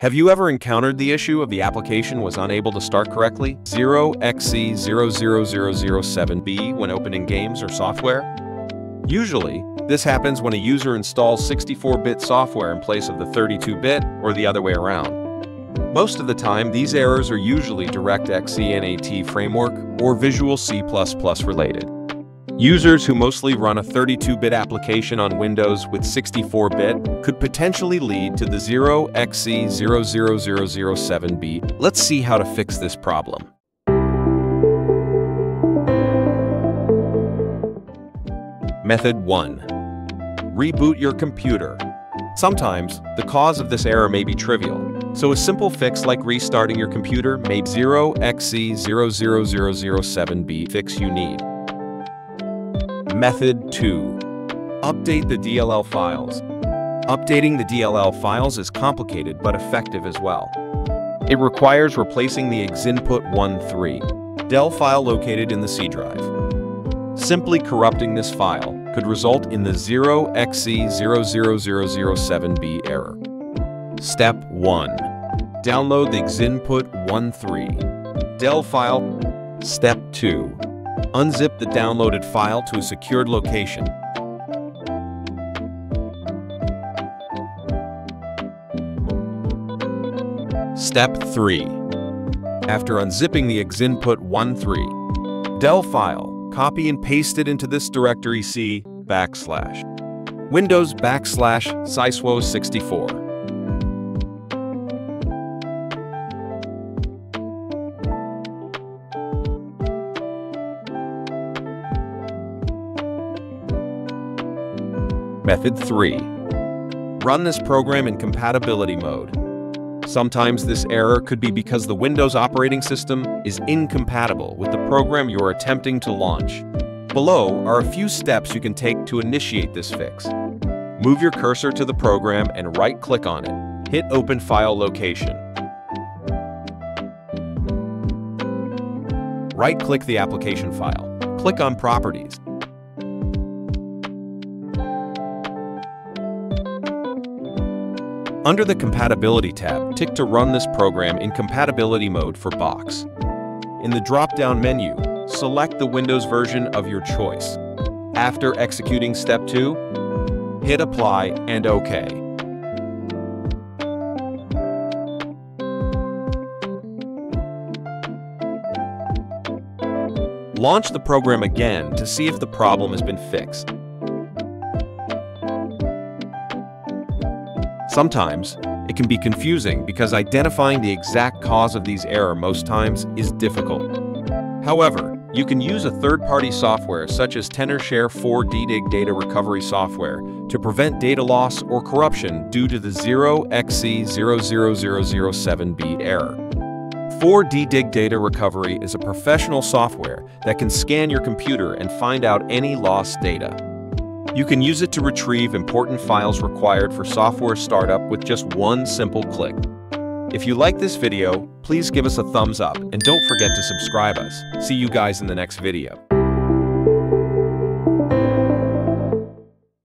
Have you ever encountered the issue of the application was unable to start correctly? 0xC00007B when opening games or software? Usually, this happens when a user installs 64-bit software in place of the 32-bit or the other way around. Most of the time, these errors are usually Direct X NET Framework or Visual C++ related. Users who mostly run a 32-bit application on Windows with 64-bit could potentially lead to the 0xC00007B. Let's see how to fix this problem. Method 1. Reboot your computer. Sometimes, the cause of this error may be trivial, so a simple fix like restarting your computer may 0xC00007B fix you need. Method 2. Update the DLL files. Updating the DLL files is complicated but effective as well. It requires replacing the xinput1_3.dll file located in the C drive. Simply corrupting this file could result in the 0xC00007B error. Step 1. Download the xinput1_3.dll file. Step 2. Unzip the downloaded file to a secured location. Step 3. After unzipping the xinput1_3.dll file, copy and paste it into this directory c/Windows/SysWOW64. Method 3. Run this program in compatibility mode. Sometimes this error could be because the Windows operating system is incompatible with the program you are attempting to launch. Below are a few steps you can take to initiate this fix. Move your cursor to the program and right-click on it. Hit Open File Location. Right-click the application file. Click on Properties. Under the Compatibility tab, tick to run this program in compatibility mode for box. In the drop-down menu, select the Windows version of your choice. After executing step 2, hit Apply and OK. Launch the program again to see if the problem has been fixed. Sometimes, it can be confusing because identifying the exact cause of these errors most times is difficult. However, you can use a third-party software such as Tenorshare 4DDiG data recovery software to prevent data loss or corruption due to the 0xC00007B error. 4DDiG data recovery is a professional software that can scan your computer and find out any lost data. You can use it to retrieve important files required for software startup with just one simple click. If you like this video, please give us a thumbs up and don't forget to subscribe us. See you guys in the next video.